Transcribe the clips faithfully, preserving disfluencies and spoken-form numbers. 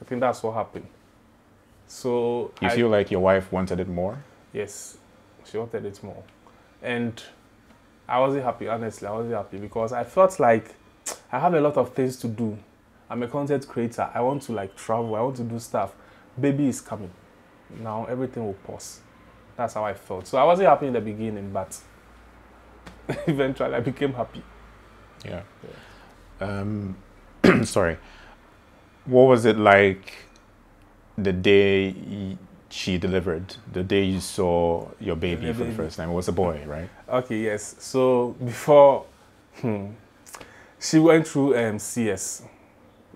I think that's what happened. So you I, feel like your wife wanted it more? Yes, she wanted it more. And I wasn't happy, honestly. I wasn't happy because I felt like I have a lot of things to do. I'm a content creator. I want to like travel. I want to do stuff. Baby is coming. Now everything will pause. That's how I felt. So I wasn't happy in the beginning, but eventually I became happy. Yeah. yeah. Um, sorry. What was it like the day she delivered, the day you saw your baby, the baby. for the first time? It was a boy, right? Okay, yes. So before, hmm, she went through um, C S.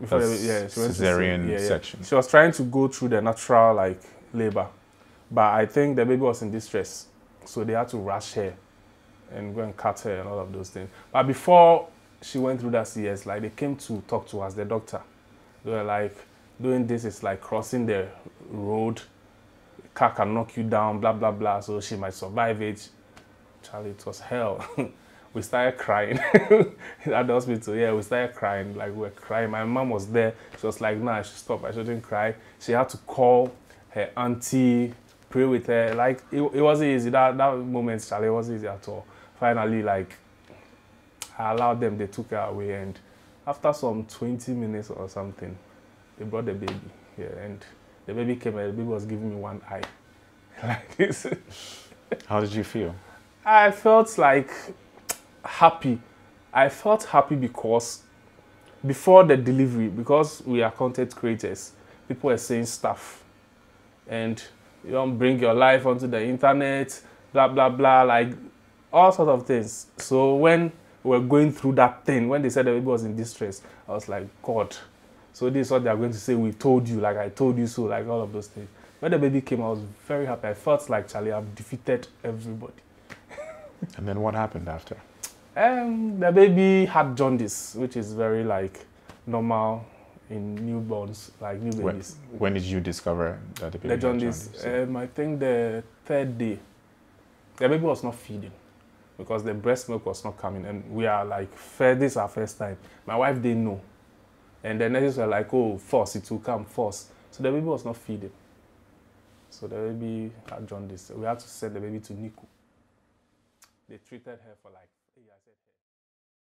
Before, yeah, she went cesarean to, yeah, yeah. section. She was trying to go through the natural like labor. But I think the baby was in distress, so they had to rush her and go and cut her and all of those things. But before she went through that C S, like they came to talk to us, the doctor. They were like, doing this is like crossing the road, car can knock you down, blah, blah, blah, so she might survive it. Charlie, it was hell. We started crying at the hospital. Yeah, we started crying, like we were crying. My mom was there. She was like, nah, I should stop, I shouldn't cry. She had to call her auntie, pray with her. Like it, it wasn't easy. That that moment, Charlie, it wasn't easy at all. Finally, like I allowed them. They took her away, and after some twenty minutes or something, they brought the baby. Yeah, and the baby came, and the baby was giving me one eye, like this. How did you feel? I felt like happy. I felt happy because before the delivery, because we are content creators, people were saying stuff, and you don't bring your life onto the internet, blah, blah, blah, like all sorts of things. So when we were going through that thing, when they said the baby was in distress, I was like, God, so this is what they are going to say, we told you, like I told you so, like all of those things. When the baby came, I was very happy. I felt like, Charlie, I've defeated everybody. And then what happened after? Um, the baby had jaundice, which is very like normal in newborns, like new babies. When, when did you discover that the baby had jaundice? Um, I think the third day. The baby was not feeding because the breast milk was not coming. And we are like, this is our first time. My wife didn't know. And the nurses were like, oh, force, it will come, force. So the baby was not feeding. So the baby had jaundice. We had to send the baby to N I C U. They treated her for like